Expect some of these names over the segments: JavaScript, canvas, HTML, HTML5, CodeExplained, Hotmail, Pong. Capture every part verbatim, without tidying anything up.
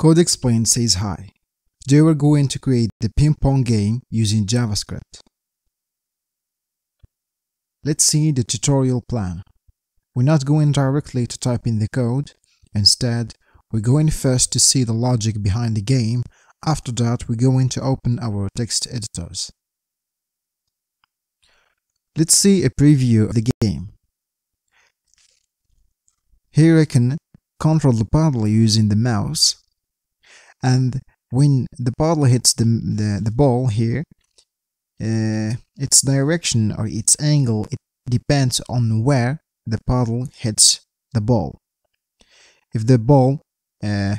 CodeExplained says hi. They were going to create the ping pong game using JavaScript. Let's see the tutorial plan. We're not going directly to type in the code. Instead, we're going first to see the logic behind the game. After that, we're going to open our text editors. Let's see a preview of the game. Here I can control the paddle using the mouse, and when the paddle hits the, the, the ball here, uh, its direction or its angle, it depends on where the paddle hits the ball. If the ball uh,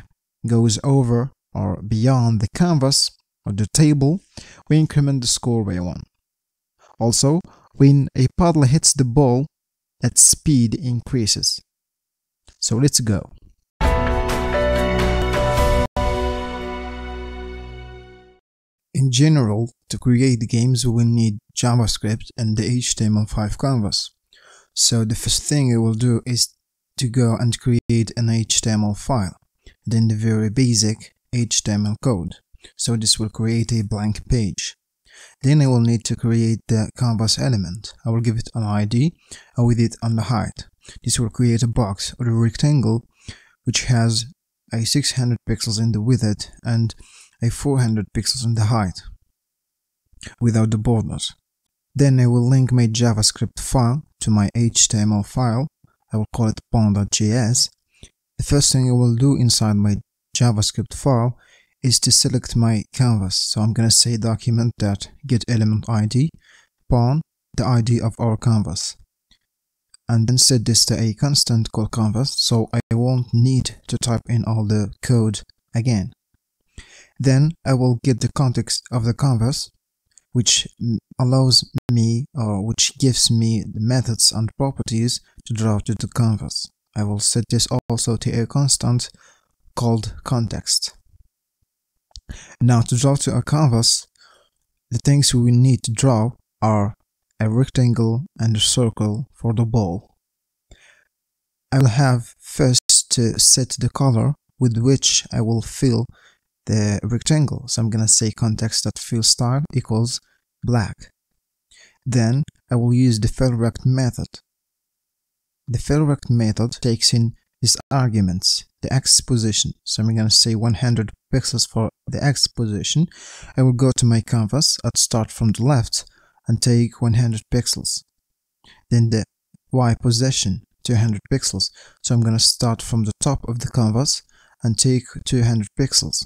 goes over or beyond the canvas or the table, we increment the score by one. Also, when a paddle hits the ball, its speed increases. So let's go. In general, to create games we will need JavaScript and the H T M L five canvas. So the first thing we will do is to go and create an H T M L file, then the very basic H T M L code. So this will create a blank page. Then I will need to create the canvas element. I will give it an I D and with it on the height. This will create a box or a rectangle which has a six hundred pixels in the width and a four hundred pixels in the height without the borders. Then I will link my JavaScript file to my H T M L file. I will call it pong dot J S. The first thing I will do inside my JavaScript file is to select my canvas. So I'm going to say document dot get element I D, pawn the I D of our canvas, and then set this to a constant called canvas, so I won't need to type in all the code again. Then I will get the context of the canvas, which allows me or which gives me the methods and properties to draw to the canvas. I will set this also to a constant called context. Now, to draw to a canvas, the things we need to draw are a rectangle and a circle for the ball. I will have first to set the color with which I will fill the rectangle. So I'm going to say context dot fill style equals black. Then I will use the fillRect method. The fillRect method takes in these arguments, the x position. So I'm going to say one hundred pixels for the x position. I will go to my canvas and start from the left and take one hundred pixels. Then the y position, two hundred pixels. So I'm going to start from the top of the canvas and take two hundred pixels.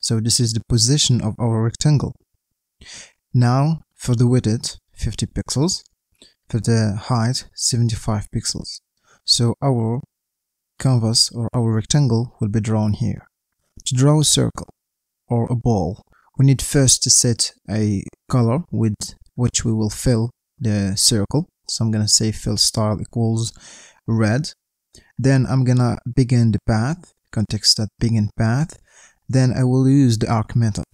So this is the position of our rectangle. Now for the width, fifty pixels. For the height, seventy-five pixels. So our canvas or our rectangle will be drawn here. To draw a circle or a ball, we need first to set a color with which we will fill the circle. So I'm going to say fill style equals red. Then I'm going to begin the path, context.begin path. Then I will use the arc method,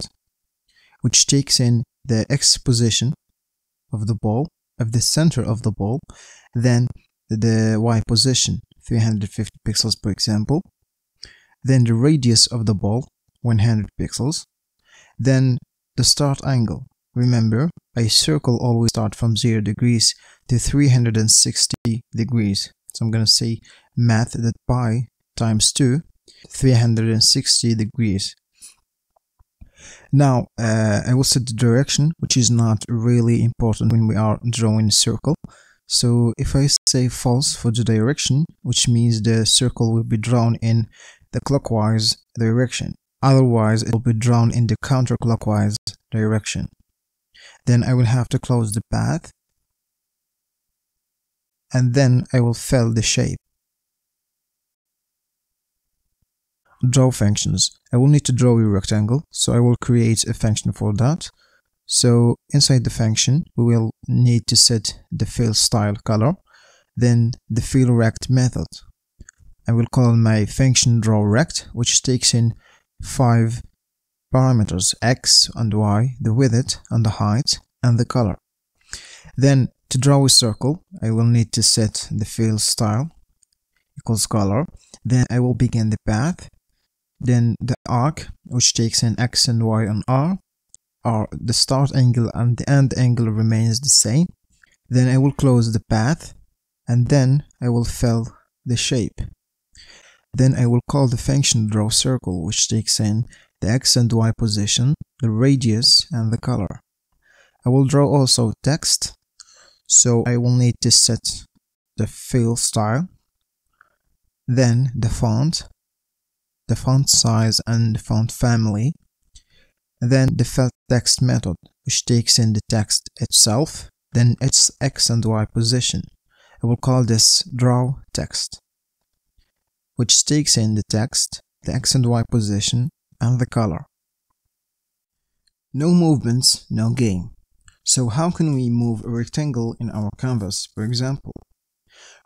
which takes in the x position of the ball, of the center of the ball, then the y position, three hundred fifty pixels per example, then the radius of the ball, one hundred pixels, then the start angle. Remember, a circle always starts from zero degrees to three hundred sixty degrees. So I'm going to say math.pi times two, three hundred sixty degrees. Now uh, I will set the direction, which is not really important when we are drawing a circle. So if I say false for the direction, which means the circle will be drawn in the clockwise direction. Otherwise, it will be drawn in the counterclockwise direction. Then I will have to close the path, and then I will fill the shape. Draw functions. I will need to draw a rectangle, so I will create a function for that. So inside the function, we will need to set the fill style color, then the fill rect method. I will call my function draw rect, which takes in five parameters, x and y, the width and the height, and the color. Then to draw a circle, I will need to set the fill style equals color. Then I will begin the path. Then the arc, which takes in x and y and r, are the start angle and the end angle remains the same. Then I will close the path, and then I will fill the shape. Then I will call the function draw circle, which takes in the x and y position, the radius, and the color. I will draw also text, so I will need to set the fill style, then the font, the font size and the font family, then the fill text method, which takes in the text itself, then its x and y position. I will call this draw text, which takes in the text, the x and y position, and the color. No movements, no game. So how can we move a rectangle in our canvas, for example?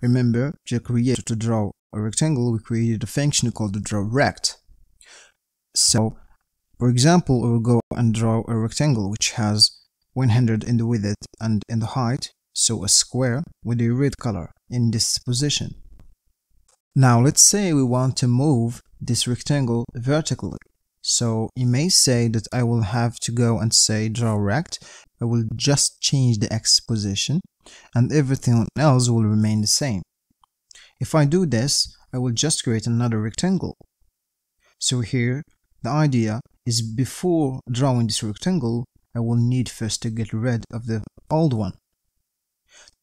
Remember, to create to draw a rectangle, we created a function called the drawRect. So, for example, we will go and draw a rectangle which has one hundred in the width and in the height, so a square with a red color in this position. Now, let's say we want to move this rectangle vertically. So, you may say that I will have to go and say drawRect. I will just change the X position and everything else will remain the same. If I do this, I will just create another rectangle. So here, the idea is before drawing this rectangle, I will need first to get rid of the old one.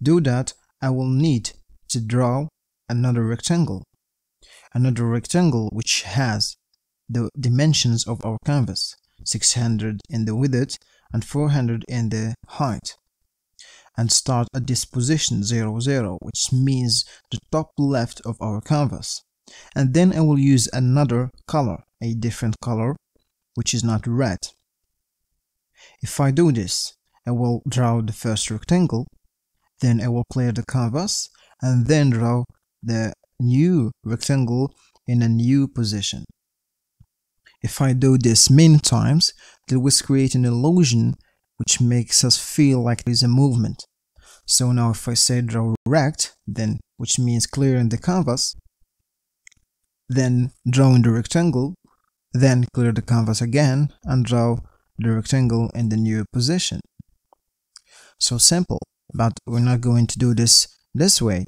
Do that, I will need to draw another rectangle. Another rectangle which has the dimensions of our canvas, six hundred in the width, and four hundred in the height, and start at this position zero zero, which means the top left of our canvas. And then I will use another color, a different color which is not red. If I do this, I will draw the first rectangle, then I will clear the canvas and then draw the new rectangle in a new position. If I do this many times, that will create an illusion which makes us feel like there is a movement. So now if I say draw rect, then, which means clearing the canvas, then drawing the rectangle, then clear the canvas again and draw the rectangle in the new position. So simple, but we're not going to do this this way.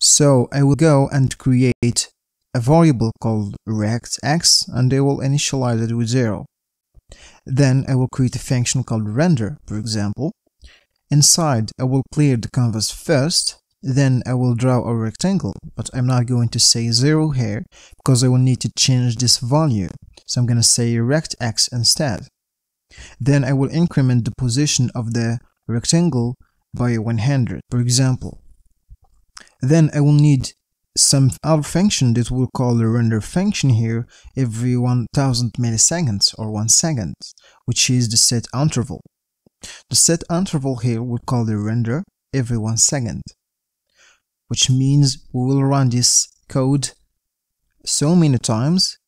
So I will go and create a variable called rectX, and I will initialize it with zero. Then I will create a function called render, for example. Inside, I will clear the canvas first, then I will draw a rectangle, but I'm not going to say zero here because I will need to change this value, so I'm going to say rectX instead. Then I will increment the position of the rectangle by one hundred, for example. Then I will need some other function that we'll call the render function here every one thousand milliseconds or one second, which is the set interval. The set interval here we'll call the render every one second, which means we will run this code so many times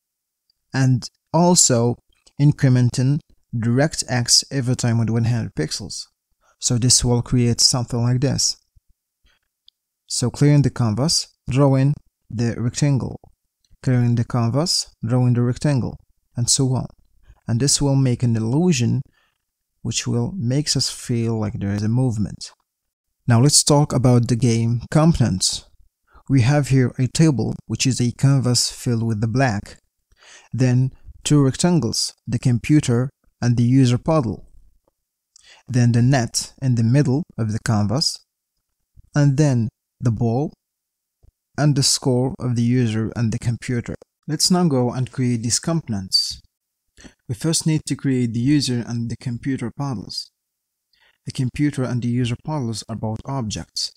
and also incrementing DirectX every time with one hundred pixels. So this will create something like this. So clearing the canvas, drawing the rectangle, clearing the canvas, drawing the rectangle, and so on. And this will make an illusion which will makes us feel like there is a movement. Now let's talk about the game components. We have here a table which is a canvas filled with the black, then two rectangles, the computer and the user paddle, then the net in the middle of the canvas, and then the ball and the score of the user and the computer. Let's now go and create these components. We first need to create the user and the computer paddles. The computer and the user paddles are both objects,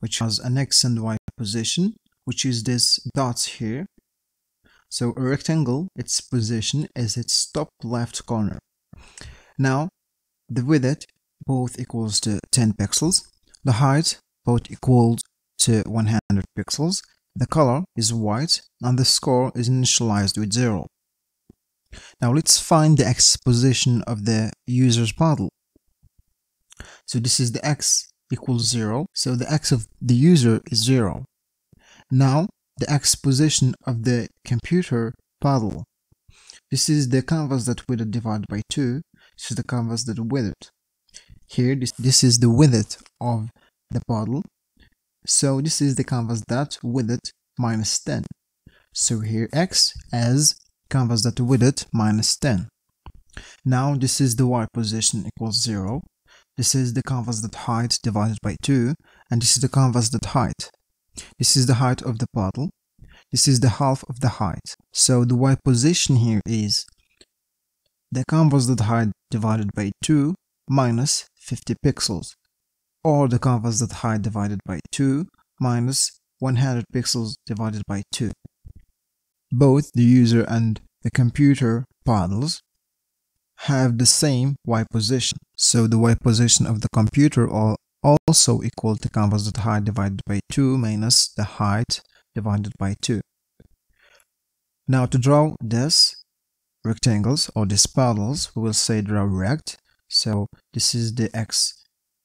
which has an x and y position, which is this dots here. So a rectangle, its position is its top left corner. Now, the width both equals to ten pixels, the height both equals to one hundred pixels, the color is white, and the score is initialized with zero. Now let's find the x position of the user's paddle. So this is the x equals zero, so the x of the user is zero. Now the x position of the computer paddle. This is the canvas that width divided by two. This is the canvas that width. Here, this, this is the width of the paddle. So this is the canvas that width minus ten. So here x as canvas that width minus ten. Now this is the y position equals zero. This is the canvas that height divided by two, and this is the canvas that height. This is the height of the paddle. This is the half of the height. So the y position here is the canvas that height divided by two minus fifty pixels, or the canvas that height divided by two minus one hundred pixels divided by two. Both the user and the computer paddles have the same y position. So the y position of the computer are also equal to canvas that height divided by two minus the height divided by two. Now to draw this rectangles or these paddles, we will say draw rect. So this is the x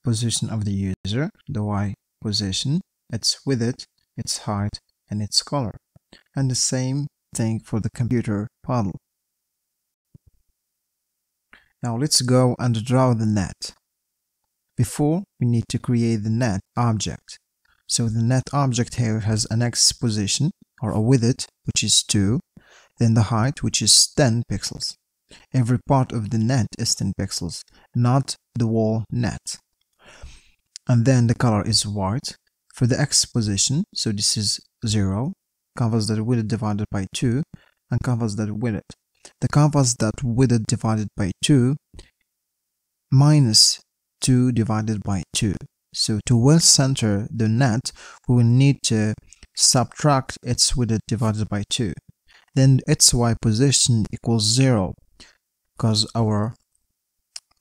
position of the user, the y position, its width, its height, and its color. And the same thing for the computer paddle. Now let's go and draw the net. Before, we need to create the net object. So the net object here has an x position or a width, which is two, then the height, which is ten pixels. Every part of the net is ten pixels, not the whole net. And then the color is white. For the x position, so this is zero, canvas that width divided by two, and canvas that width. The canvas that width divided by two minus two divided by two. So to well center the net, we will need to subtract its width divided by two. Then its y position equals zero, because our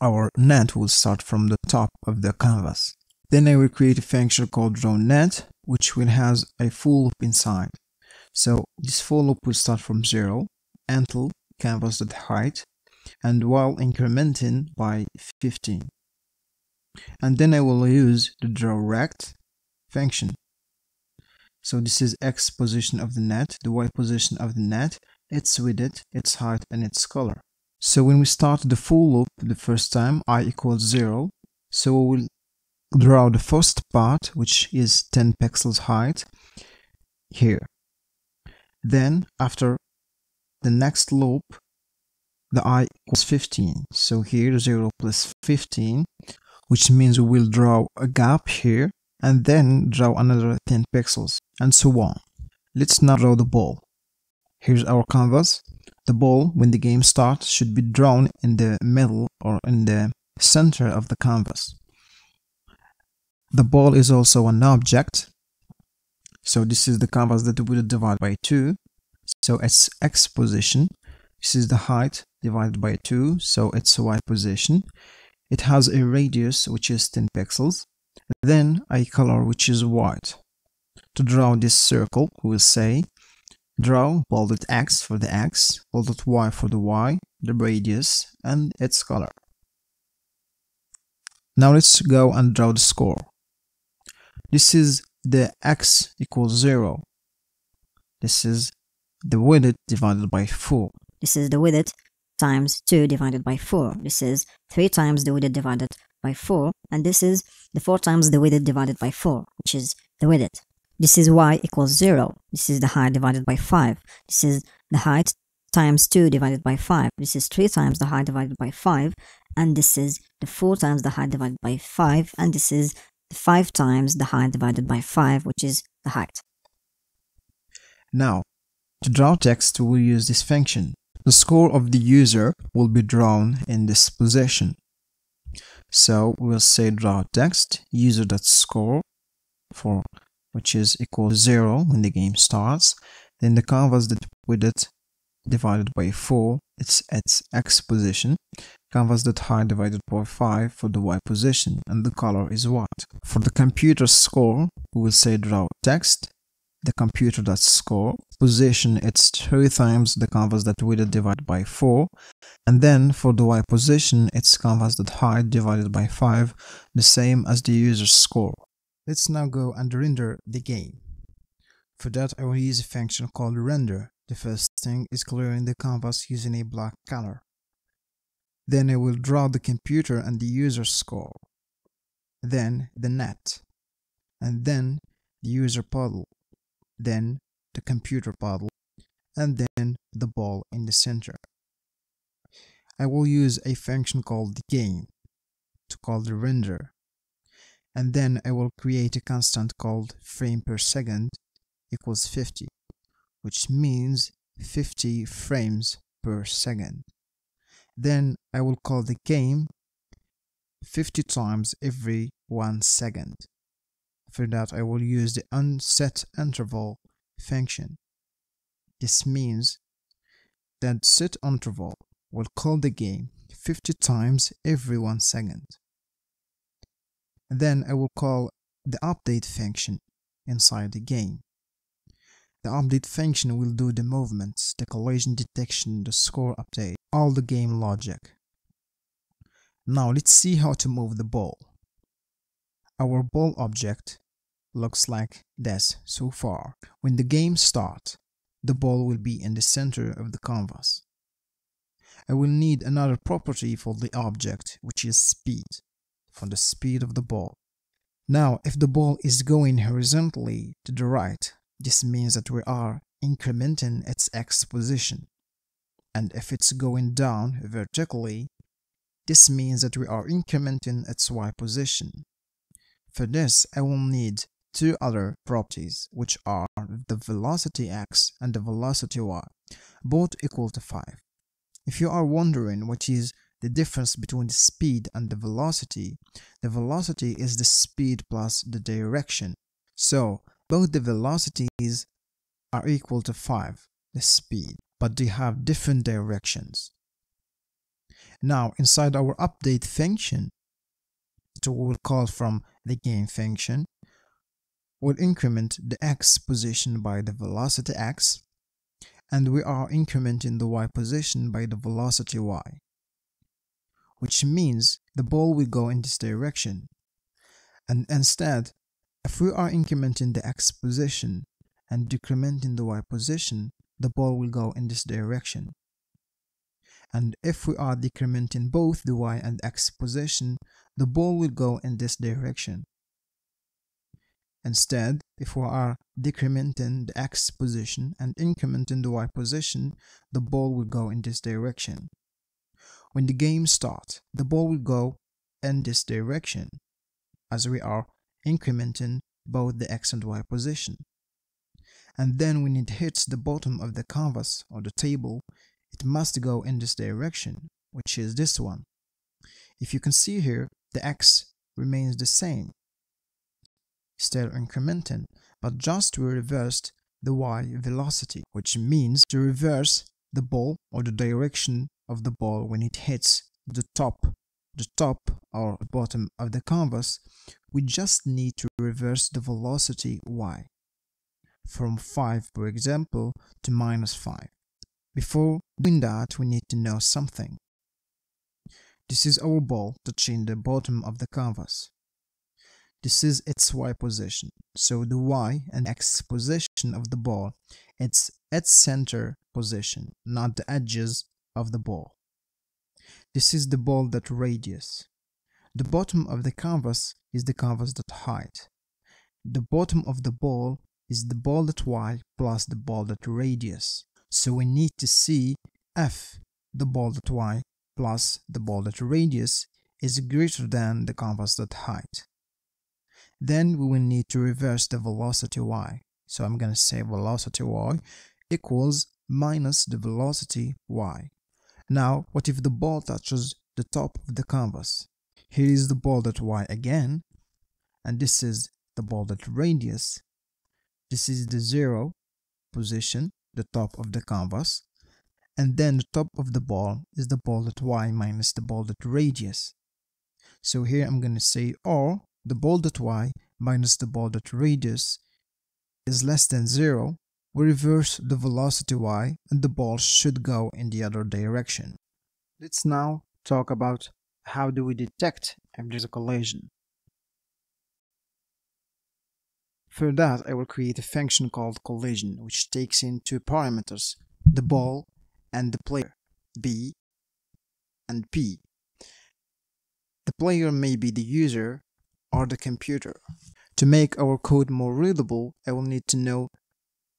our net will start from the top of the canvas. Then I will create a function called drawNet, which will has a for loop inside. So this for loop will start from zero until canvas at height, and while incrementing by fifteen. And then I will use the drawRect function. So this is x position of the net, the y position of the net, its width, its height, and its color. So when we start the for loop the first time, I equals zero. So we will draw the first part, which is ten pixels height here. Then after the next loop, the I equals fifteen. So here zero plus fifteen, which means we will draw a gap here, and then draw another ten pixels, and so on. Let's now draw the ball. Here's our canvas. The ball, when the game starts, should be drawn in the middle or in the center of the canvas. The ball is also an object. So this is the canvas that we will divide by two. So its x position. This is the height divided by two. So its y position. It has a radius which is ten pixels. Then a color which is white. To draw this circle, we will say draw bolded x for the x, bolded y for the y, the radius, and its color. Now let's go and draw the score. This is the x equals zero. This is the width divided by four. This is the width times two divided by four. This is three times the width divided by four, and this is the four times the width divided by four, which is the width. This is y equals zero. This is the height divided by five. This is the height times two divided by five. This is three times the height divided by five, and this is the four times the height divided by five, and this is the five times the height divided by five, which is the height. Now, to draw text, we'll use this function. The score of the user will be drawn in this position. So we'll say draw text user.score for which is equal to zero when the game starts. Then the canvas that width divided by four, it's its x position. Canvas that height divided by five for the y position, and the color is white. For the computer score, we will say draw text the computer.score position, it's three times the canvas that width divided by four, and then for the y position, it's canvas that height divided by five, the same as the user's score. Let's now go and render the game. For that, I will use a function called render. The first thing is clearing the canvas using a black color. Then I will draw the computer and the user's skull. Then the net. And then the user puddle. Then the computer puddle. And then the ball in the center. I will use a function called game to call the render. And then I will create a constant called frame per second equals fifty, which means fifty frames per second. Then I will call the game fifty times every one second. For that, I will use the unset interval function. This means that set interval will call the game fifty times every one second. Then I will call the update function inside the game. The update function will do the movements, the collision detection, the score update, all the game logic. Now let's see how to move the ball. Our ball object looks like this so far. When the game starts, the ball will be in the center of the canvas. I will need another property for the object, which is speed, for the speed of the ball. Now, if the ball is going horizontally to the right, this means that we are incrementing its x position. And if it's going down vertically, this means that we are incrementing its y position. For this, I will need two other properties, which are the velocity x and the velocity y, both equal to five. If you are wondering what is the difference between the speed and the velocity, the velocity is the speed plus the direction. So, both the velocities are equal to five, the speed, but they have different directions. Now, inside our update function, that we will call from the game function, we'll increment the x position by the velocity x, and we are incrementing the y position by the velocity y, which means the ball will go in this direction. And instead, if we are incrementing the x position and decrementing the y position, the ball will go in this direction. And if we are decrementing both the y and x position, the ball will go in this direction. Instead, if we are decrementing the x position and incrementing the y position, the ball will go in this direction. When the game starts, the ball will go in this direction, as we are incrementing both the x and y position. And then when it hits the bottom of the canvas or the table, it must go in this direction, which is this one. If you can see here, the x remains the same, still incrementing, but just we reversed the y velocity, which means to reverse the ball or the direction of the ball when it hits the top, the top or bottom of the canvas. We just need to reverse the velocity y from five, for example, to minus five. Before doing that, we need to know something. This is our ball touching the bottom of the canvas. This is its y position, so the y and x position of the ball, it's its center position, not the edges of the ball. This is the ball that radius. The bottom of the canvas is the canvas that height. The bottom of the ball is the ball that y plus the ball that radius. So we need to see if the ball that y plus the ball that radius is greater than the canvas that height. Then we will need to reverse the velocity y. So I'm going to say velocity y equals minus the velocity y. Now, what if the ball touches the top of the canvas? Here is the ball that y again, and this is the ball that radius. This is the zero position, the top of the canvas, and then the top of the ball is the ball that y minus the ball that radius. So here I'm going to say or the ball that y minus the ball that radius is less than zero, we reverse the velocity y and the ball should go in the other direction. Let's now talk about how do we detect if there's a collision. For that, I will create a function called collision, which takes in two parameters, the ball and the player, B and P. The player may be the user or the computer. To make our code more readable, I will need to know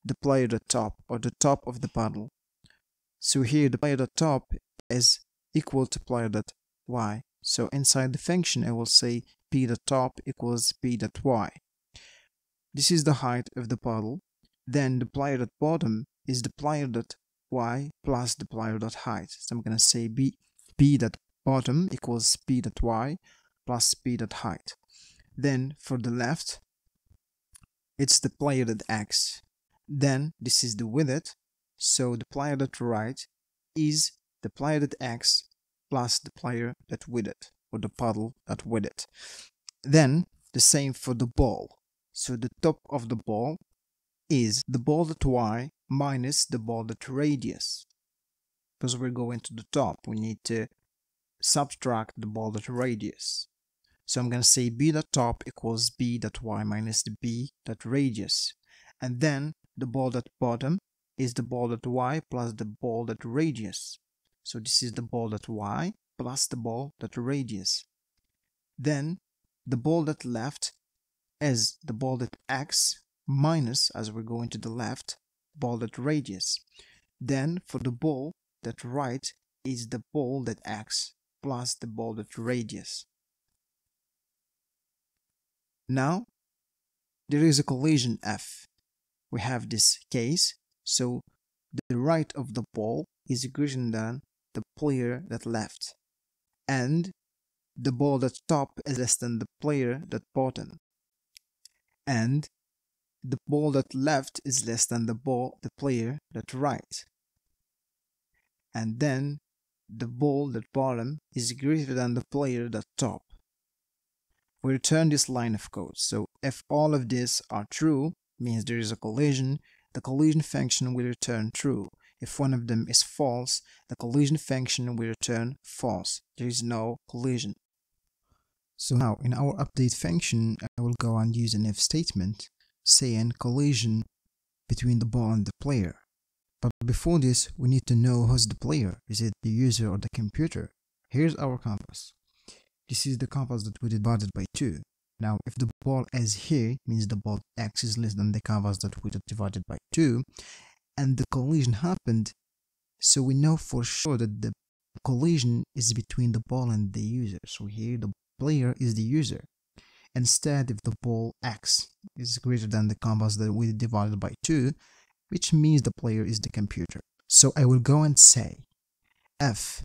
the player.top or the top of the paddle. So here the player.top is equal to player.y. So inside the function I will say p.top equals p.y. This is the height of the paddle. Then the player.bottom is the player.y plus the player.height. So I'm gonna say b p.bottom equals p.y plus p.height. Then for the left, it's the player.x. Then this is the width, so the player.right is the player.x plus the player.width or the paddle.width. Then the same for the ball, so the top of the ball is the ball.y minus the ball.radius. Because we're going to the top, we need to subtract the ball.radius. So I'm going to say b.top equals b.y minus the b.radius. And then the ball.bottom is the ball.y plus the ball.radius. So this is the ball.y plus the ball.radius. Then the ball.left is the ball.x minus, as we're going to the left, ball.radius. Then for the ball.right is the ball.x plus the ball.radius. Now there is a collision f. We have this case, so the right of the ball is greater than the player that left, and the ball that top is less than the player that bottom, and the ball that left is less than the ball the player that right, and then the ball that bottom is greater than the player that top. We return this line of code. So if all of these are true, means there is a collision, the collision function will return true. If one of them is false, the collision function will return false. There is no collision. So now in our update function, I will go and use an if statement saying collision between the ball and the player. But before this, we need to know who's the player. Is it the user or the computer? Here's our compass. This is the compass that we divided by two. Now, if the ball is here, means the ball x is less than the compass that we divided by two, and the collision happened, so we know for sure that the collision is between the ball and the user. So here the player is the user. Instead, if the ball x is greater than the compass that we divided by two, which means the player is the computer. So I will go and say f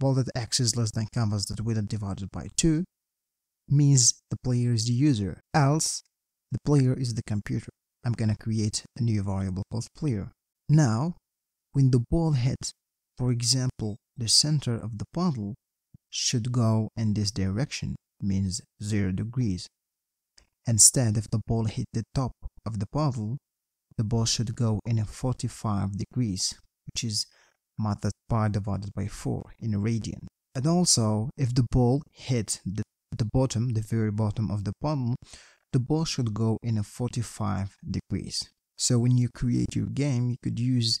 ball that x is less than canvas that we divided by two means the player is the user, else the player is the computer. I'm gonna create a new variable called player. Now when the ball hits, for example, the center of the paddle should go in this direction, means zero degrees. Instead, if the ball hit the top of the paddle, the ball should go in a forty-five degrees, which is method pi divided by four in a radian. And also, if the ball hit the, the bottom, the very bottom of the paddle, the ball should go in a forty-five degrees. So when you create your game, you could use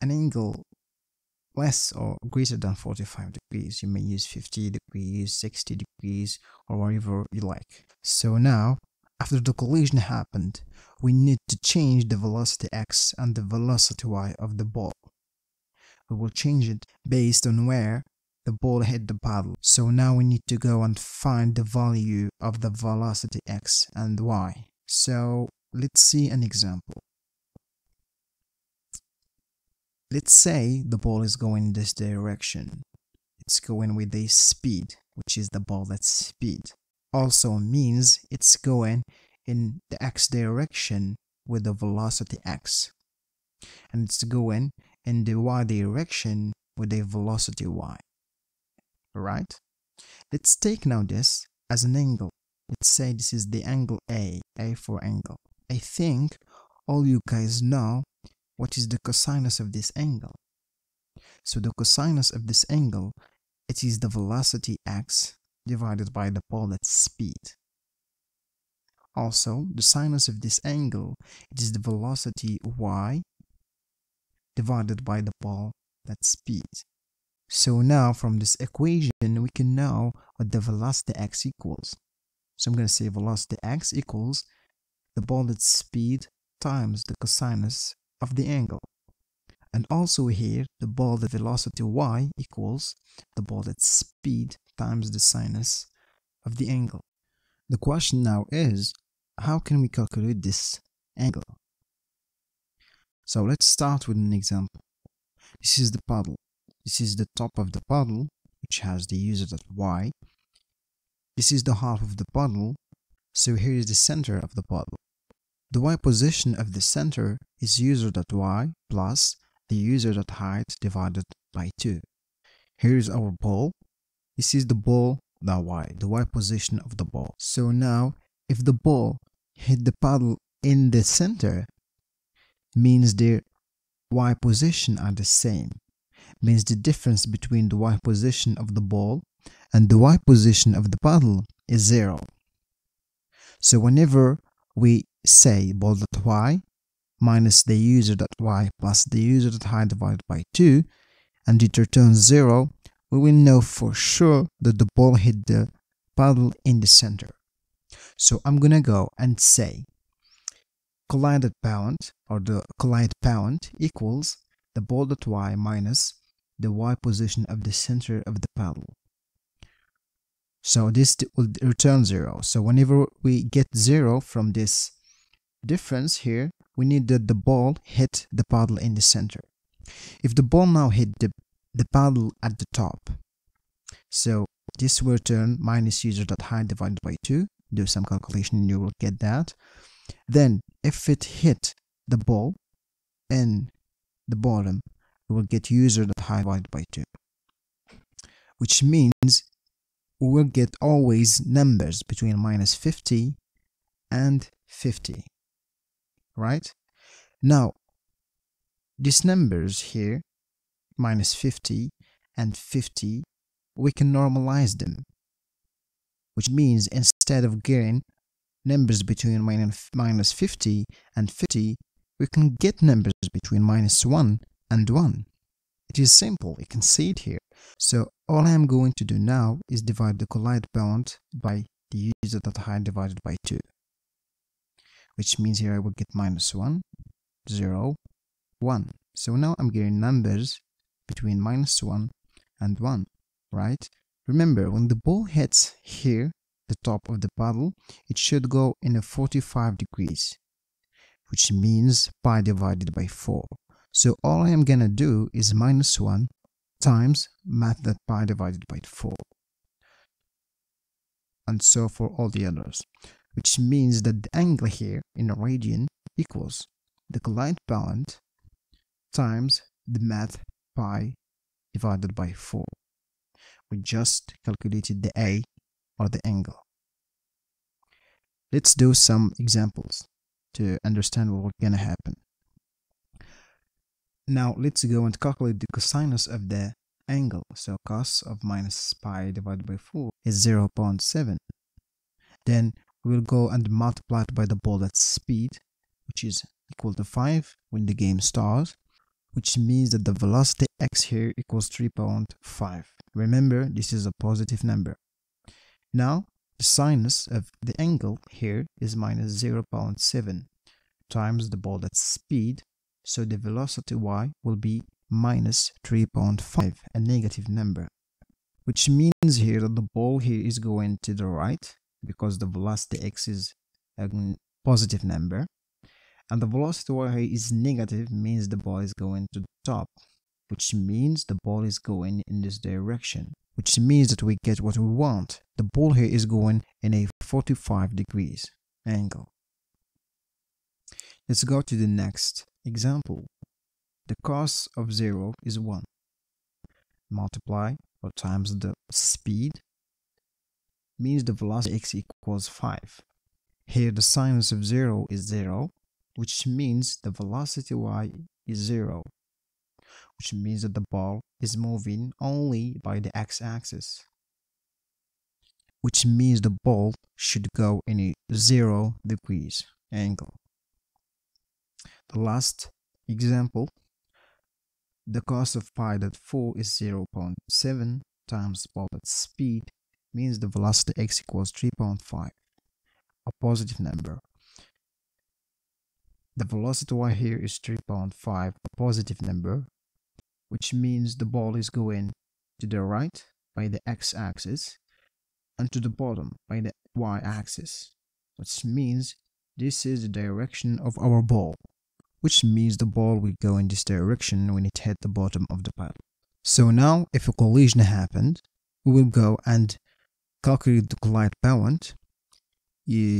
an angle less or greater than forty-five degrees. You may use fifty degrees, sixty degrees, or whatever you like. So now, after the collision happened, we need to change the velocity x and the velocity y of the ball. We will change it based on where the ball hit the paddle. So now we need to go and find the value of the velocity x and y. So let's see an example. Let's say the ball is going in this direction. It's going with a speed, which is the ball that's speed. Also means it's going in the x direction with the velocity x. And it's going in the y direction with a velocity y. Alright? Let's take now this as an angle. Let's say this is the angle A, A for angle. I think all you guys know what is the cosinus of this angle. So the cosinus of this angle, it is the velocity x divided by the ball that's speed. Also, the sinus of this angle, it is the velocity y divided by the ball, that's speed. So now from this equation, we can know what the velocity x equals. So I'm going to say velocity x equals the ball, that's speed, times the cosinus of the angle. And also here, the ball, the velocity y equals the ball, that's speed, times the sinus of the angle. The question now is, how can we calculate this angle? So let's start with an example. This is the puddle. This is the top of the puddle, which has the user dot y. This is the half of the puddle, so here is the center of the puddle. The y position of the center is user dot y plus the user dot height divided by two. Here is our ball. This is the ball, the y, the y position of the ball. So now, if the ball hit the puddle in the center, means their y position are the same. Means the difference between the y position of the ball and the y position of the puddle is zero. So whenever we say ball.y minus the user.y plus the user.height divided by two, and it returns zero, we will know for sure that the ball hit the puddle in the center. So I'm gonna go and say collided parent, or the collide parent, equals the ball.y minus the y position of the center of the puddle. So this will return zero. So whenever we get zero from this difference here, we need that the ball hit the puddle in the center. If the ball now hit the, the puddle at the top, so this will return minus user.height divided by two. Do some calculation and you will get that. Then if it hit the ball in the bottom, we will get user.height divided by two, which means we will get always numbers between minus fifty and fifty, right? Now, these numbers here, minus fifty and fifty, we can normalize them, which means instead of getting numbers between minus fifty and fifty, we can get numbers between minus one and one. It is simple, you can see it here. So all I'm going to do now is divide the collide parent by the user.height divided by two, which means here I will get minus one, zero, one. So now I'm getting numbers between minus one and one, right? Remember, when the ball hits here, the top of the puddle, it should go in a forty-five degrees, which means pi divided by four. So all I am gonna do is minus one times math.pi divided by four, and so for all the others, which means that the angle here in a radian equals the collide parent times the math pi divided by four. We just calculated the A, or the angle. Let's do some examples to understand what's gonna happen. Now let's go and calculate the cosinus of the angle. So cos of minus pi divided by four is zero point seven. Then we'll go and multiply it by the ball, that's speed, which is equal to five when the game starts, which means that the velocity x here equals three point five. Remember, this is a positive number. Now the sinus of the angle here is minus zero point seven times the ball, that's speed. So the velocity y will be minus three point five, a negative number, which means here that the ball here is going to the right because the velocity x is a positive number, and the velocity y here is negative, means the ball is going to the top, which means the ball is going in this direction, which means that we get what we want. The ball here is going in a forty-five degrees angle. Let's go to the next example. The cos of zero is one. Multiply or times the speed means the velocity x equals five. Here the sinus of zero is zero, which means the velocity y is zero, which means that the ball is moving only by the x-axis. which means the bolt should go in a zero degrees angle. The last example, the cost of pi dot four is zero point seven times bolt speed means the velocity x equals three point five, a positive number. The velocity y here is three point five, a positive number, which means the ball is going to the right by the x-axis and to the bottom by the y-axis, which means this is the direction of our ball, which means the ball will go in this direction when it hit the bottom of the paddle. So now, if a collision happened, we will go and calculate the collide point,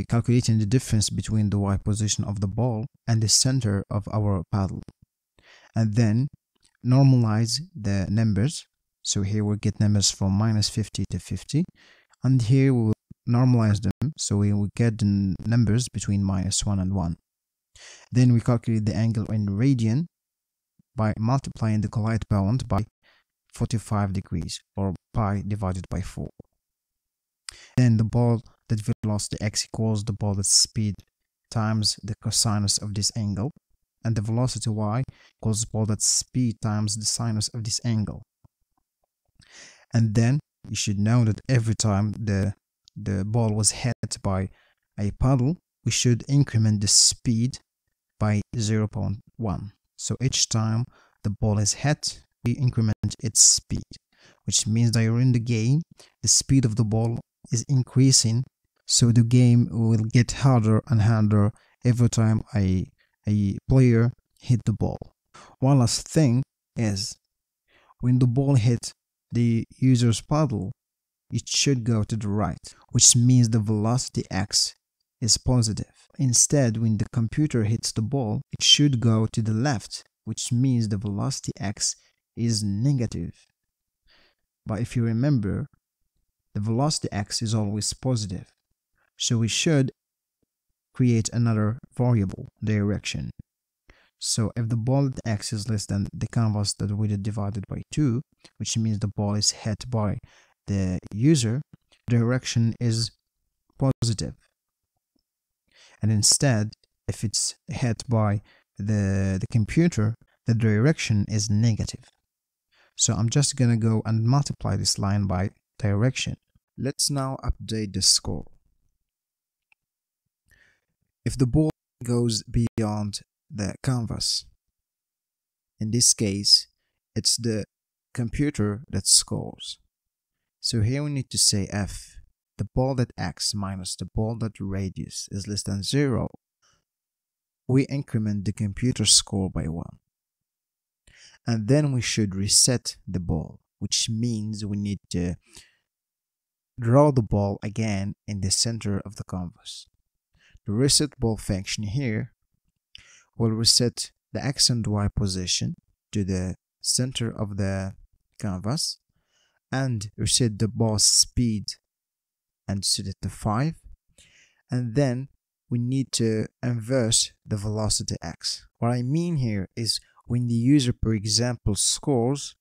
calculating the difference between the y position of the ball and the center of our paddle, and then normalize the numbers. So here we'll get numbers from minus fifty to fifty, and here we'll normalize them, so we will get the numbers between minus one and one. Then we calculate the angle in radian by multiplying the collide point by forty-five degrees, or pi divided by four. Then the ball that velocity x equals the ball that speed times the cosinus of this angle, and the velocity y equals the ball that speed times the sinus of this angle. And then you should know that every time the the ball was hit by a paddle, we should increment the speed by zero point one. So each time the ball is hit, we increment its speed, which means that during the game, the speed of the ball is increasing, so the game will get harder and harder every time a, a player hit the ball. One last thing is, when the ball hits the user's paddle, it should go to the right, which means the velocity x is positive. Instead, when the computer hits the ball, it should go to the left, which means the velocity x is negative. But if you remember, the velocity x is always positive, so we should create another variable, direction. So if the ball at x is less than the canvas that we did divided by two, which means the ball is hit by the user, direction is positive. And instead, if it's hit by the, the computer, the direction is negative. So I'm just gonna go and multiply this line by direction. Let's now update the score. If the ball goes beyond the canvas, in this case, it's the computer that scores. So here we need to say f. The ball that x minus the ball that radius is less than zero, we increment the computer score by one. And then we should reset the ball, which means we need to draw the ball again in the center of the canvas. The reset ball function here will reset the x and y position to the center of the canvas and reset the ball speed and set it to five, and then we need to inverse the velocity x. What I mean here is, when the user, for example, scores,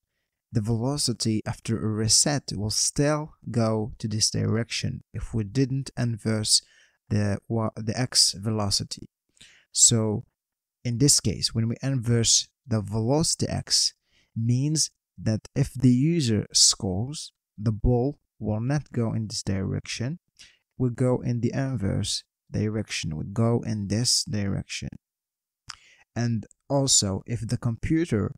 the velocity after a reset will still go to this direction if we didn't inverse the the x velocity. So in this case, when we inverse the velocity x, means that if the user scores, the ball will not go in this direction, will go in the inverse direction, will go in this direction. And also, if the computer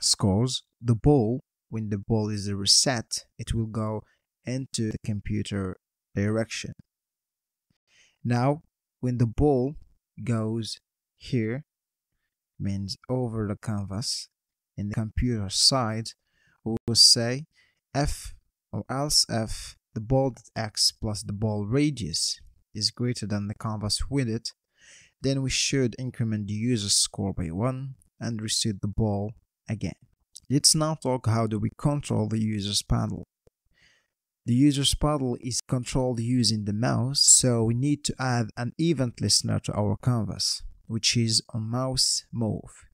scores, the ball, when the ball is reset, it will go into the computer direction. Now, when the ball goes here, means over the canvas, in the computer side, we will say f, or else f, the ball that x plus the ball radius is greater than the canvas width, then we should increment the user's score by one and reset the ball again. Let's now talk how do we control the user's paddle. The user's paddle is controlled using the mouse, so we need to add an event listener to our canvas, which is on mouse move,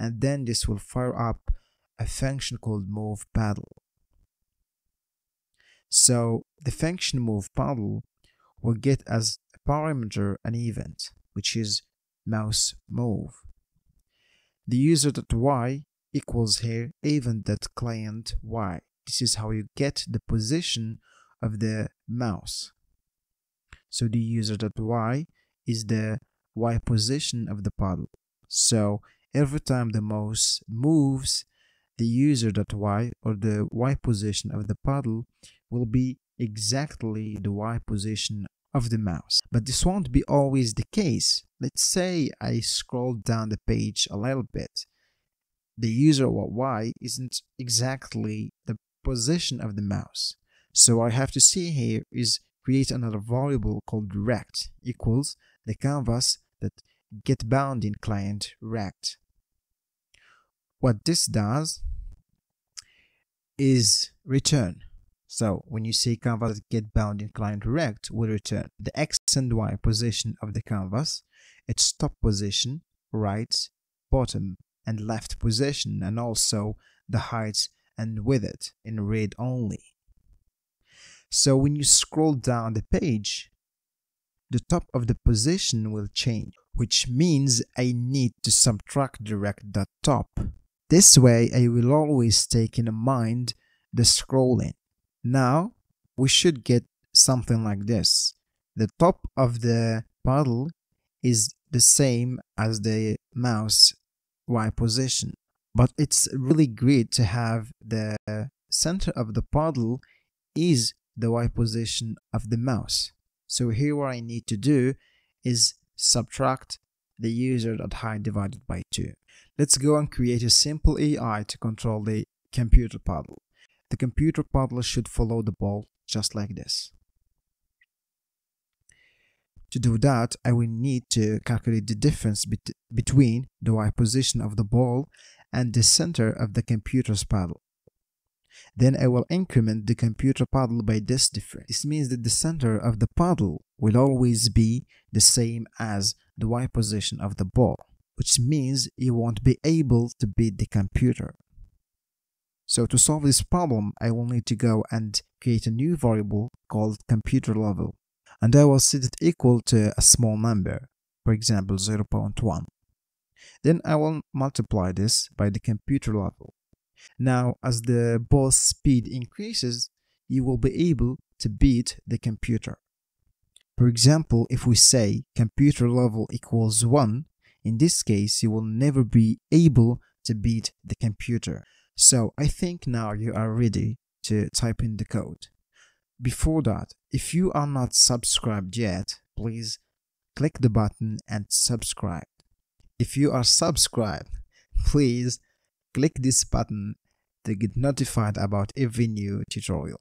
and then this will fire up a function called move paddle. So the function move paddle will get as a parameter an event, which is mouse move. The user.y equals here event.client y. This is how you get the position of the mouse. So the user.y is the y position of the paddle. So every time the mouse moves, the user.y or the y position of the paddle will be exactly the y position of the mouse. But this won't be always the case. Let's say I scroll down the page a little bit. The user.y isn't exactly the position of the mouse. So what I have to see here is create another variable called rect equals the canvas that get bound in client rect. What this does is return. So when you say canvas get bound in client rect will return the x and y position of the canvas, its top position, right, bottom, and left position, and also the height and width in red only. So when you scroll down the page, the top of the position will change, which means I need to subtract the rect.top. This way I will always take in mind the scrolling. Now we should get something like this. The top of the paddle is the same as the mouse y position, but it's really great to have the center of the paddle is the y position of the mouse. So here what I need to do is subtract the user.height divided by two. Let's go and create a simple A I to control the computer paddle. The computer paddle should follow the ball just like this. To do that, I will need to calculate the difference bet between the y position of the ball and the center of the computer's paddle. Then I will increment the computer paddle by this difference. This means that the center of the paddle will always be the same as the y position of the ball, which means you won't be able to beat the computer. So to solve this problem, I will need to go and create a new variable called computer level, and I will set it equal to a small number, for example zero point one. Then I will multiply this by the computer level. Now, as the ball's speed increases, you will be able to beat the computer. For example, if we say computer level equals one, in this case, you will never be able to beat the computer. So I think now you are ready to type in the code. Before that, if you are not subscribed yet, please click the button and subscribe. If you are subscribed, please click this button to get notified about every new tutorial.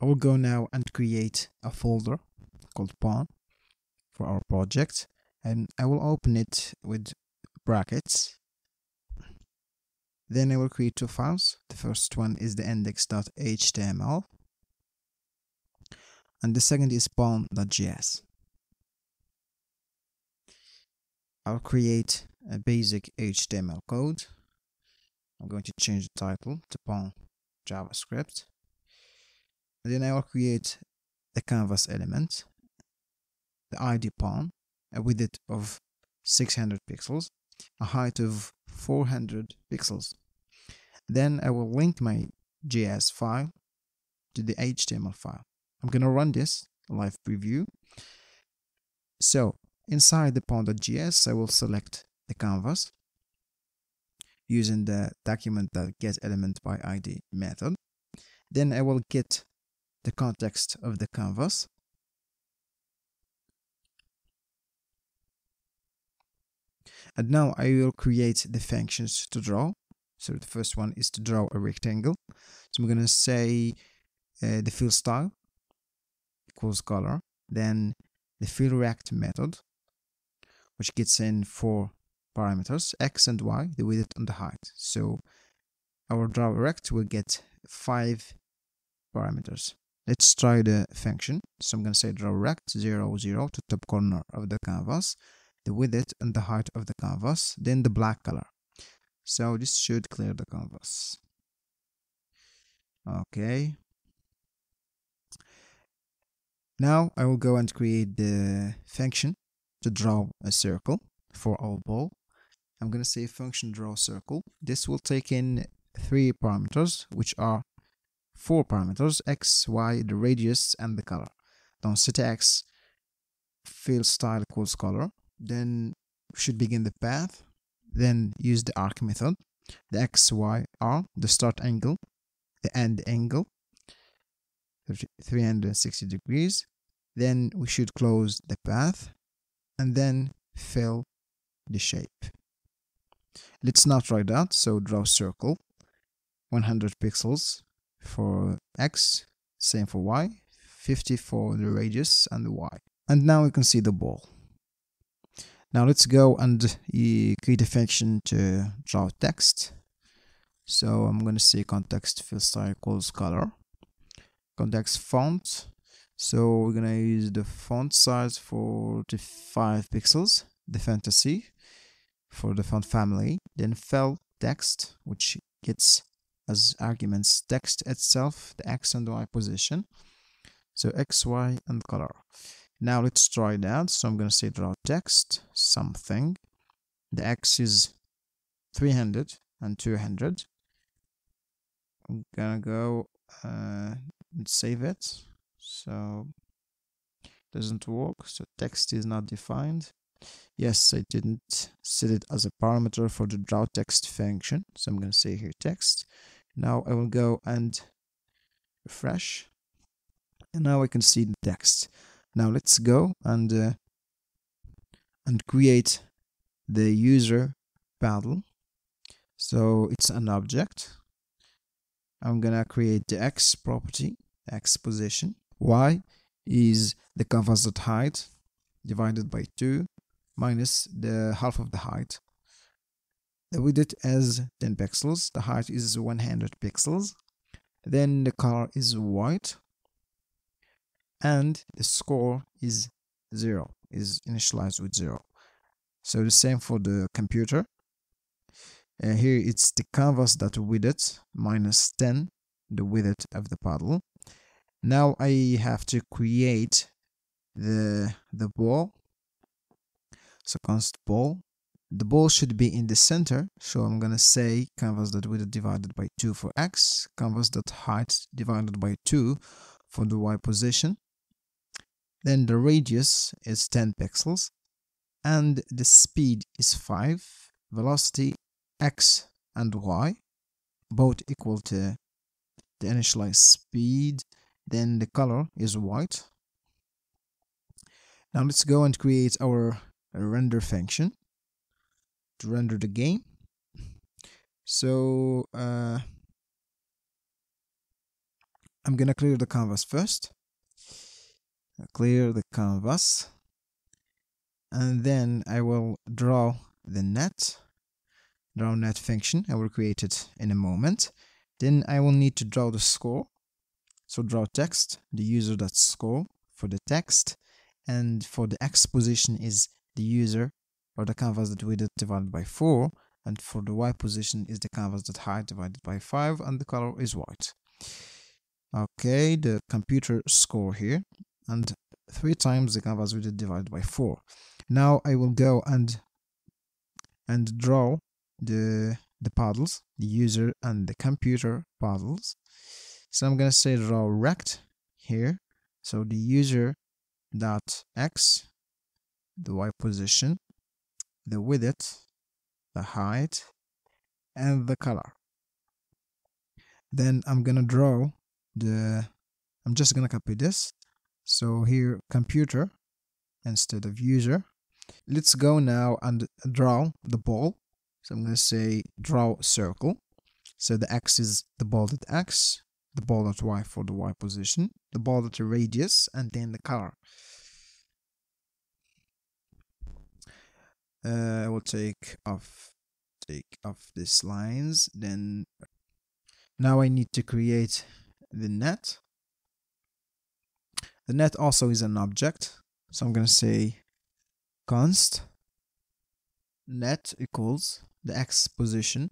I will go now and create a folder called Pawn for our project, and I will open it with brackets. Then I will create two files. The first one is the index.html and the second is pawn.js. I'll create a basic H T M L code. I'm going to change the title to Pawn JavaScript. And then I will create the canvas element, the I D Pawn, a width of six hundred pixels, a height of four hundred pixels. Then I will link my J S file to the H T M L file. I'm going to run this live preview. So inside the pawn.js, I will select the canvas using the document.getElementById method. Then I will get the context of the canvas. And now I will create the functions to draw. So the first one is to draw a rectangle. So I'm going to say uh, the fill style equals color. Then the fill rect method, which gets in four parameters, x and y, the width and the height. So our draw rect will get five parameters. Let's try the function. So I'm going to say draw rect zero, zero to top corner of the canvas, the width and the height of the canvas, then the black color. So this should clear the canvas. Okay, Now I will go and create the function to draw a circle for our ball. I'm going to say function draw circle. This will take in three parameters, which are four parameters: x, y, the radius, and the color. Density x, fill style equals color. Then should begin the path. Then use the arc method. The x, y are the start angle, the end angle, three hundred sixty degrees. Then we should close the path and then fill the shape. Let's not try that. So draw circle, one hundred pixels for x, same for y, fifty for the radius and the y. And now we can see the ball. Now let's go and create a function to draw text. So I'm going to say context fill style equals color, context font. So we're going to use the font size forty-five pixels, the fantasy for the font family, then fill text, which gets as arguments text itself, the x and y position, so x, y, and color. Now let's try that. So I'm going to say draw text something. The x is three hundred and two hundred. I'm going to go uh, and save it. So it doesn't work. So text is not defined. Yes, I didn't set it as a parameter for the draw text function. So I'm going to say here text. Now I will go and refresh. And now I can see the text. Now let's go and uh, and create the user paddle. So it's an object. I'm gonna create the x property, x position. Y is the composite height divided by two minus the half of the height. The width is ten pixels. The height is one hundred pixels. Then the color is white. And the score is zero, is initialized with zero. So the same for the computer. Uh, here it's the canvas dot width minus ten, the width of the paddle. Now I have to create the the ball. So const ball. The ball should be in the center. So I'm gonna say canvas dot width divided by two for x, canvas dot height divided by two for the y position. Then the radius is ten pixels and the speed is five, velocity x and y both equal to the initialized speed. Then the color is white. Now let's go and create our render function to render the game. So uh, I'm gonna clear the canvas first. Clear the canvas, and then I will draw the net draw net function. I will create it in a moment. Then I will need to draw the score. So draw text, the user dot score for the text, and for the x position is the user or the canvas that we did divided by four, and for the y position is the canvas dot height divided by five, and the color is white. Okay, the computer score here, and three times the canvas width divided by four. Now I will go and and draw the the paddles, the user and the computer paddles. So I'm gonna say draw rect here. So the user dot x, the y position, the width, the height, and the color. Then I'm gonna draw the. I'm just gonna copy this. So here computer instead of user. Let's go now and draw the ball. So I'm going to say draw circle. So the x is the ball dot x, the ball dot y for the y position, the ball dot radius, and then the color. Uh, I will take off take off these lines. Then now I need to create the net. The net also is an object, so I'm going to say const net equals the x position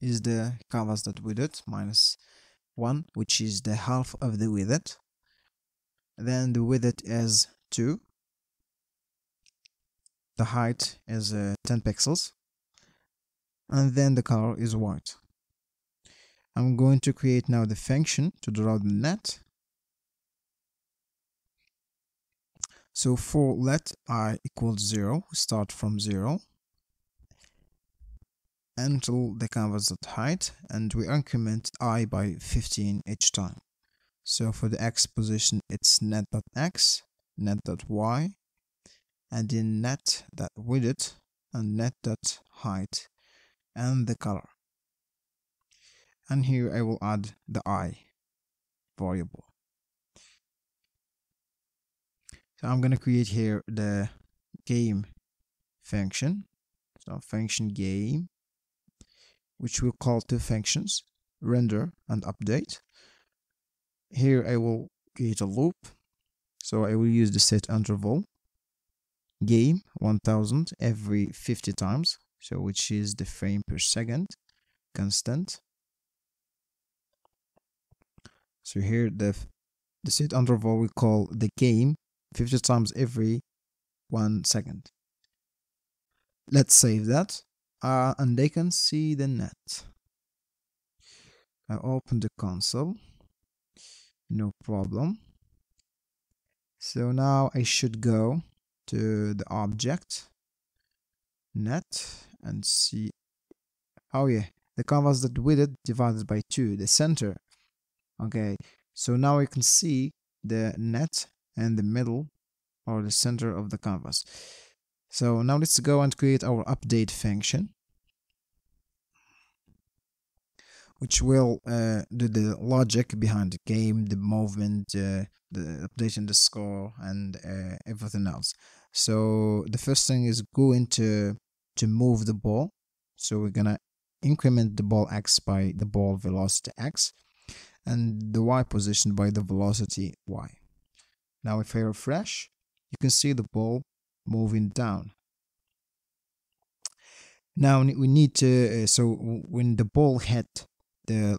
is the canvas.width minus one, which is the half of the width, then the width is two, the height is uh, ten pixels, and then the color is white. I'm going to create now the function to draw the net. So for let I equals zero, start from zero until the canvas.height, and we increment I by fifteen each time. So for the x position it's net.x, net.y, and in net.width and net.height and the color. And here I will add the I variable. So I'm going to create here the game function. So function game, which will call two functions, render and update. Here I will create a loop. So I will use the set interval game one thousand every fifty times. So which is the frame per second constant. So here the the set interval we call the game fifty times every one second. Let's save that, uh, and they can see the net. I open the console, no problem. So now I should go to the object net and see. Oh yeah, the canvas that width divided by two, the center. Okay, so now we can see the net and the middle or the center of the canvas. So now let's go and create our update function, which will uh, do the logic behind the game, the movement, uh, the updating the score, and uh, everything else. So the first thing is going to to move the ball. So we're gonna increment the ball x by the ball velocity x, and the y position by the velocity y. Now if I refresh, you can see the ball moving down. Now we need to, uh, so when the ball hit the,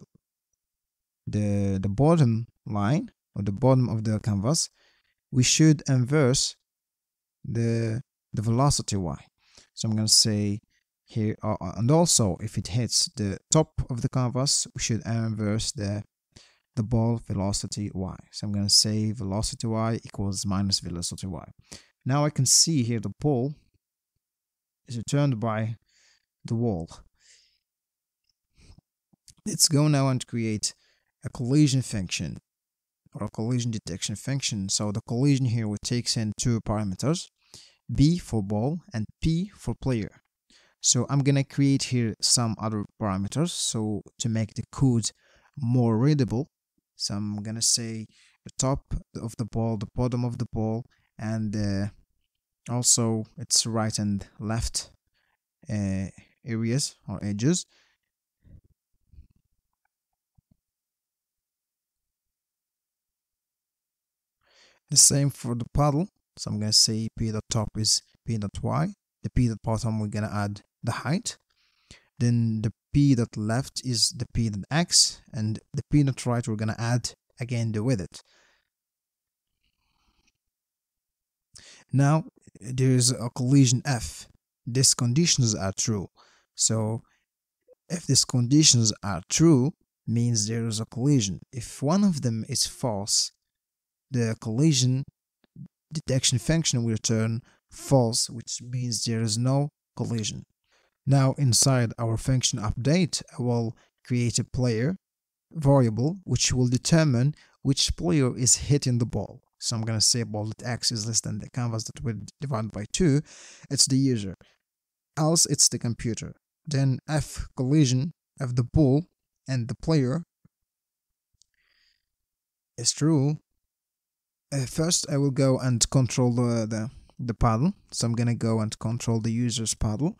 the, the bottom line or the bottom of the canvas, we should inverse the, the velocity y. So I'm going to say here, uh, and also if it hits the top of the canvas, we should inverse the the ball velocity y. So I'm going to say velocity y equals minus velocity y. Now I can see here the ball is returned by the wall. Let's go now and create a collision function or a collision detection function. So the collision here will take in two parameters, b for ball and p for player. So I'm going to create here some other parameters so to make the code more readable. So I'm gonna say the top of the ball, the bottom of the ball, and uh, also its right and left uh, areas or edges. The same for the paddle. So I'm gonna say p dot top is p dot y. The p dot bottom we're gonna add the height. Then the p dot left is the p dot x, and the p dot right we're gonna add again the width. Now there is a collision f. These conditions are true. So if these conditions are true, means there is a collision. If one of them is false, the collision detection function will return false, which means there is no collision. Now inside our function update, I will create a player variable which will determine which player is hitting the ball. So I'm going to say ball.x is less than the canvas that we divide by two. It's the user, else it's the computer. Then f collision of the ball and the player is true. Uh, first I will go and control the, the, the paddle. So I'm going to go and control the user's paddle.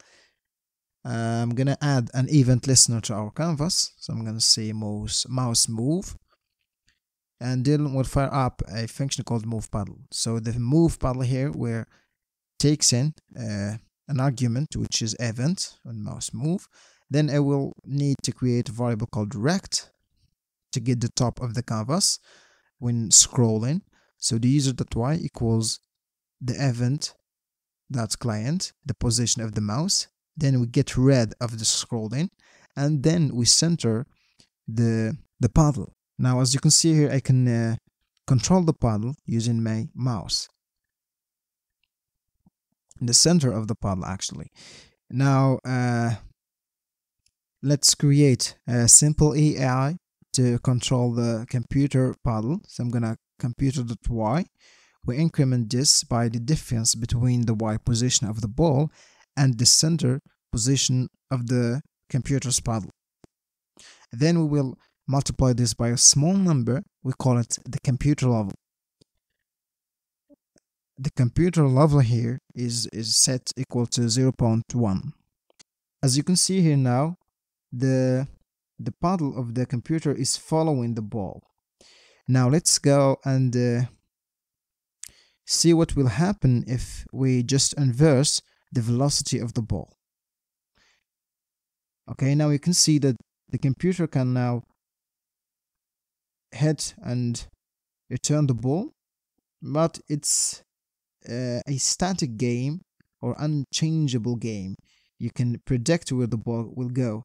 I'm gonna add an event listener to our canvas, so I'm gonna say mouse mouse move, and then we'll fire up a function called move paddle. So the move paddle here where takes in uh, an argument which is event on mouse move. Then I will need to create a variable called rect to get the top of the canvas when scrolling. So the user.y equals the event.client, the position of the mouse. Then we get rid of the scrolling, and then we center the the paddle. Now, as you can see here, I can uh, control the paddle using my mouse. In the center of the paddle, actually. Now, uh, let's create a simple A I to control the computer paddle. So I'm gonna computer.y. We increment this by the difference between the y position of the ball and the center position of the computer's paddle. Then we will multiply this by a small number. We call it the computer level. The computer level here is, is set equal to zero point one. As you can see here now, the the paddle of the computer is following the ball. Now let's go and uh, see what will happen if we just inverse the velocity of the ball. Okay, now you can see that the computer can now hit and return the ball, but it's uh, a static game or unchangeable game. You can predict where the ball will go.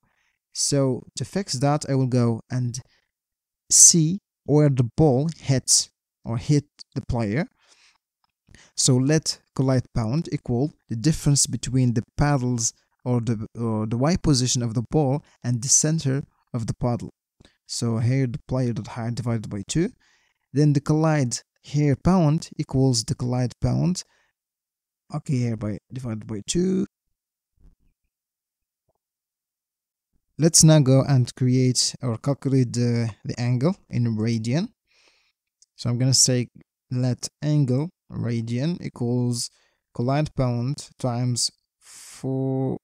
So to fix that, I will go and see where the ball hits or hit the player. So let collide bound equal the difference between the paddles or the or the y position of the ball and the center of the paddle. So here the player dot height divided by two. Then the collide here bound equals the collide bound. Okay, here by divided by two. Let's now go and create or calculate the, the angle in radian. So I'm going to say let angle radian equals collide bound times four,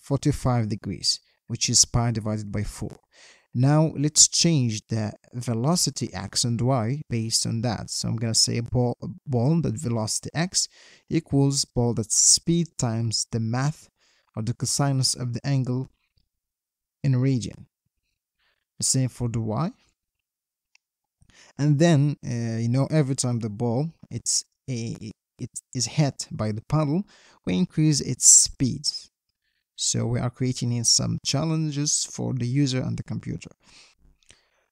forty-five degrees, which is pi divided by four. Now let's change the velocity x and y based on that. So I'm going to say ball, ball dot velocity x equals ball dot speed times the math or the cosinus of the angle in radian. The same for the y. And then uh, you know, every time the ball it's a it is hit by the paddle, we increase its speed. So we are creating in some challenges for the user and the computer.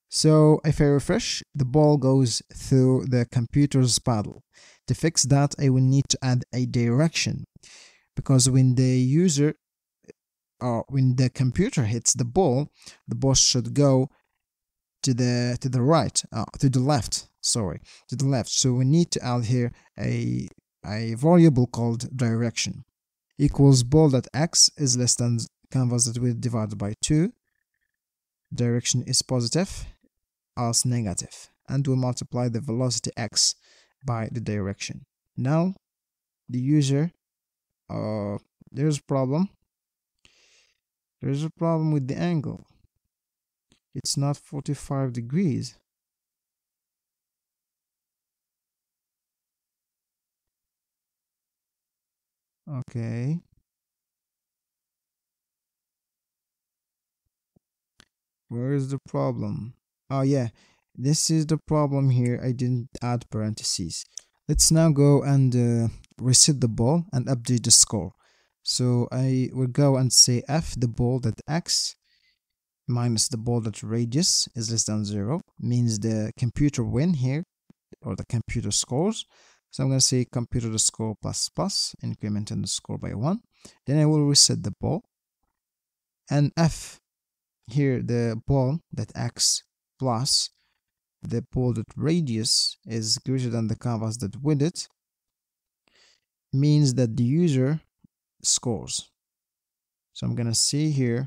So if I refresh, the ball goes through the computer's paddle. To fix that, I will need to add a direction. Because when the user or when the computer hits the ball, the ball should go to the to the right, uh, to the left. Sorry, to the left. So we need to add here a a variable called direction equals ball dot x is less than canvas dot width divided by two. Direction is positive, as negative, and we multiply the velocity x by the direction. Now the user. Uh, there's a problem. There's a problem with the angle. It's not forty-five degrees. Okay. Where is the problem? Oh yeah, this is the problem here. I didn't add parentheses. Let's now go and uh, reset the ball and update the score. So I will go and say f the ball that x minus the ball that radius is less than zero means the computer win here, or the computer scores. So I'm going to say computer the score plus plus, incrementing the score by one. Then I will reset the ball and f here the ball that x plus the ball that radius is greater than the canvas that with it means that the user scores. So I'm gonna see here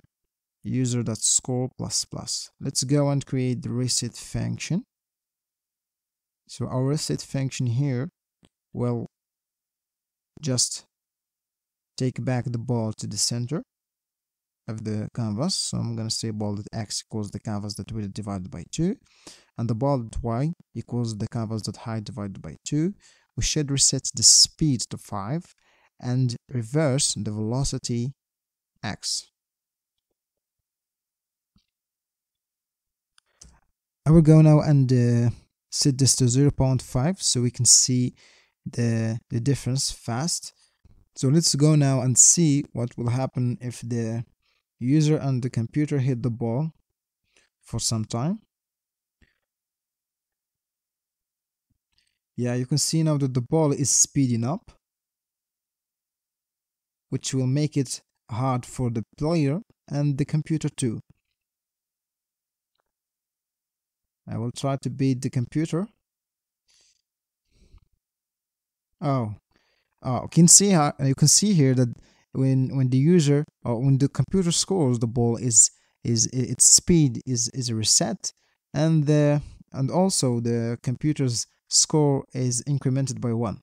user.score plus plus. Let's go and create the reset function. So our reset function here will just take back the ball to the center of the canvas. So I'm gonna say ball dot x equals the canvas dot width divided by two, and the ball dot y equals the canvas dot height divided by two. We should reset the speed to five and reverse the velocity x. I will go now and uh, set this to zero point five so we can see the, the difference fast. So let's go now and see what will happen if the user and the computer hit the ball for some time. Yeah, you can see now that the ball is speeding up, which will make it hard for the player and the computer too. I will try to beat the computer. Oh, oh, you can see how you can see here that when when the user or when the computer scores the ball, is is its speed is is reset, and the and also the computer's score is incremented by one.